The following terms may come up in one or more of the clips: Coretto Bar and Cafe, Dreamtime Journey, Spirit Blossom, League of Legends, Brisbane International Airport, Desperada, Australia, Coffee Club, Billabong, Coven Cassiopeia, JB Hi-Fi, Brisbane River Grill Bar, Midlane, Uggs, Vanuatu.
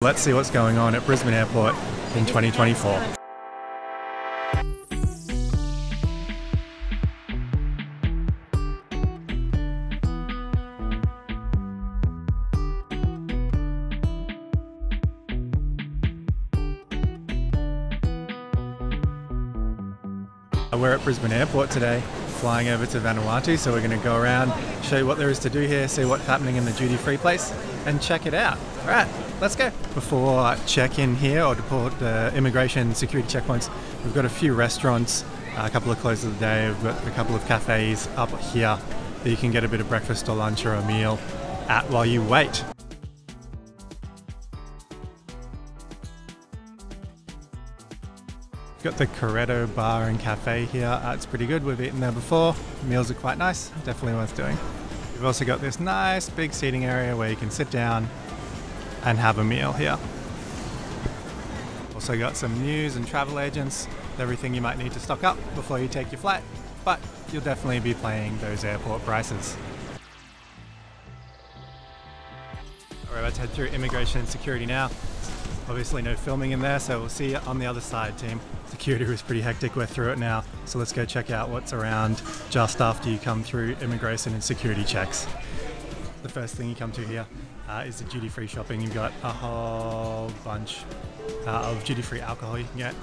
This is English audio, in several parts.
Let's see what's going on at Brisbane Airport in 2024. We're at Brisbane Airport today, flying over to Vanuatu, so we're going to go around, show you what there is to do here, see what's happening in the duty-free place, and check it out. All right, let's go. Before check-in here, or before the immigration security checkpoints, we've got a few restaurants, a couple of closes of the day, we've got a couple of cafes up here that you can get a bit of breakfast or lunch or a meal at while you wait. Got the Coretto Bar and Cafe here. It's pretty good. We've eaten there before. Meals are quite nice. Definitely worth doing. We've also got this nice big seating area where you can sit down and have a meal here. Also got some news and travel agents, everything you might need to stock up before you take your flight, but you'll definitely be paying those airport prices. We're about to head through immigration and security now. Obviously no filming in there, so we'll see you on the other side, team. Security was pretty hectic, we're through it now, so let's go check out what's around just after you come through immigration and security checks. The first thing you come to here is the duty-free shopping. You've got a whole bunch of duty-free alcohol you can get,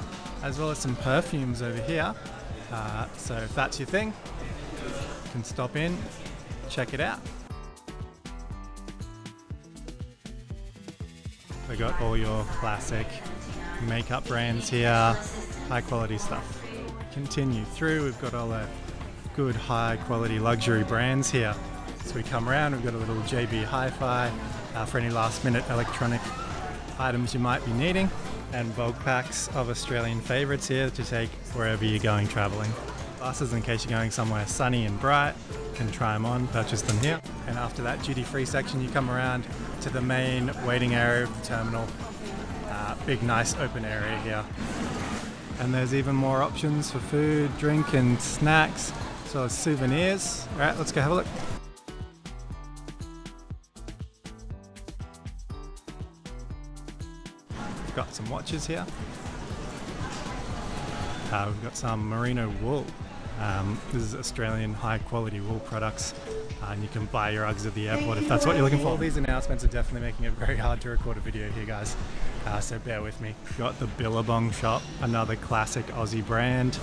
as well as some perfumes over here. So if that's your thing, you can stop in, check it out. They got all your classic makeup brands here, high quality stuff. Continue through, we've got all the good high quality luxury brands here. So we come around, we've got a little JB Hi-Fi for any last minute electronic items you might be needing, and bulk packs of Australian favourites here to take wherever you're going travelling. Glasses in case you're going somewhere sunny and bright, you can try them on, purchase them here. And after that duty-free section, you come around to the main waiting area of the terminal. Big nice open area here, and there's even more options for food, drink and snacks, as well as souvenirs. All right, let's go have a look. We've got some watches here. We've got some merino wool. This is Australian high quality wool products, and you can buy your Uggs at the airport if that's what you're looking for. All these announcements are definitely making it very hard to record a video here, guys, so bear with me. We've got the Billabong shop, another classic Aussie brand.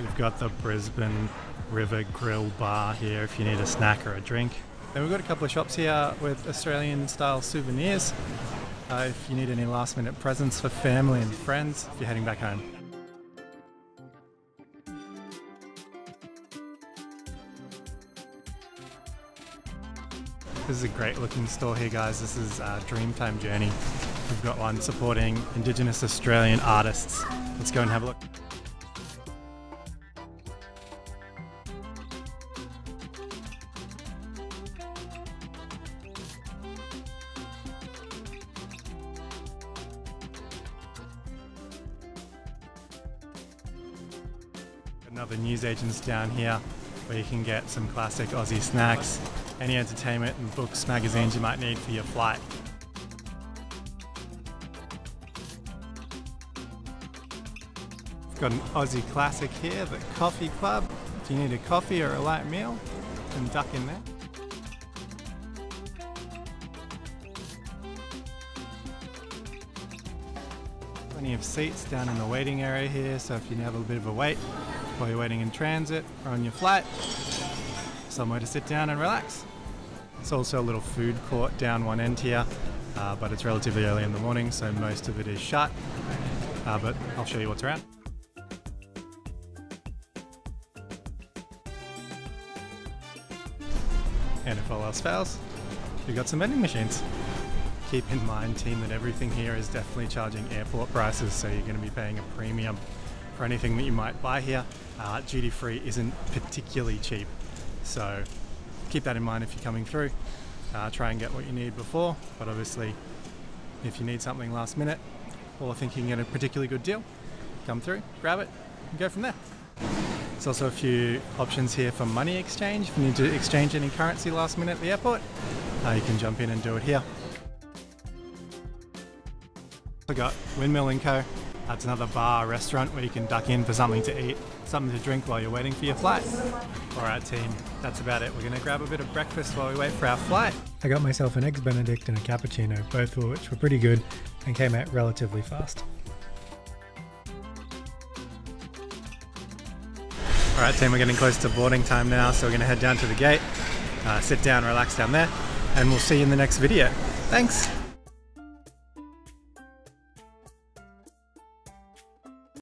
We've got the Brisbane River Grill Bar here if you need a snack or a drink. Then we've got a couple of shops here with Australian style souvenirs if you need any last minute presents for family and friends if you're heading back home. This is a great looking store here, guys. This is Dreamtime Journey. We've got one supporting Indigenous Australian artists. Let's go and have a look. Another newsagent's down here where you can get some classic Aussie snacks, any entertainment and books, magazines you might need for your flight. We've got an Aussie classic here, the Coffee Club. If you need a coffee or a light meal, you can duck in there. Plenty of seats down in the waiting area here, so if you have a bit of a wait while you're waiting in transit or on your flight, somewhere to sit down and relax. It's also a little food court down one end here, but it's relatively early in the morning, so most of it is shut, but I'll show you what's around. And if all else fails, we've got some vending machines. Keep in mind, team, that everything here is definitely charging airport prices, so you're going to be paying a premium for anything that you might buy here. Duty free isn't particularly cheap, so keep that in mind if you're coming through. Try and get what you need before, but obviously if you need something last minute or think you can get a particularly good deal, come through, grab it and go from there. There's also a few options here for money exchange. If you need to exchange any currency last minute at the airport, you can jump in and do it here. We got Windmill & Co. That's another bar restaurant where you can duck in for something to eat, something to drink while you're waiting for your flight. Alright team, that's about it. We're going to grab a bit of breakfast while we wait for our flight. I got myself an Eggs Benedict and a cappuccino, both of which were pretty good and came out relatively fast. Alright team, we're getting close to boarding time now, so we're going to head down to the gate, sit down, relax down there, and we'll see you in the next video. Thanks!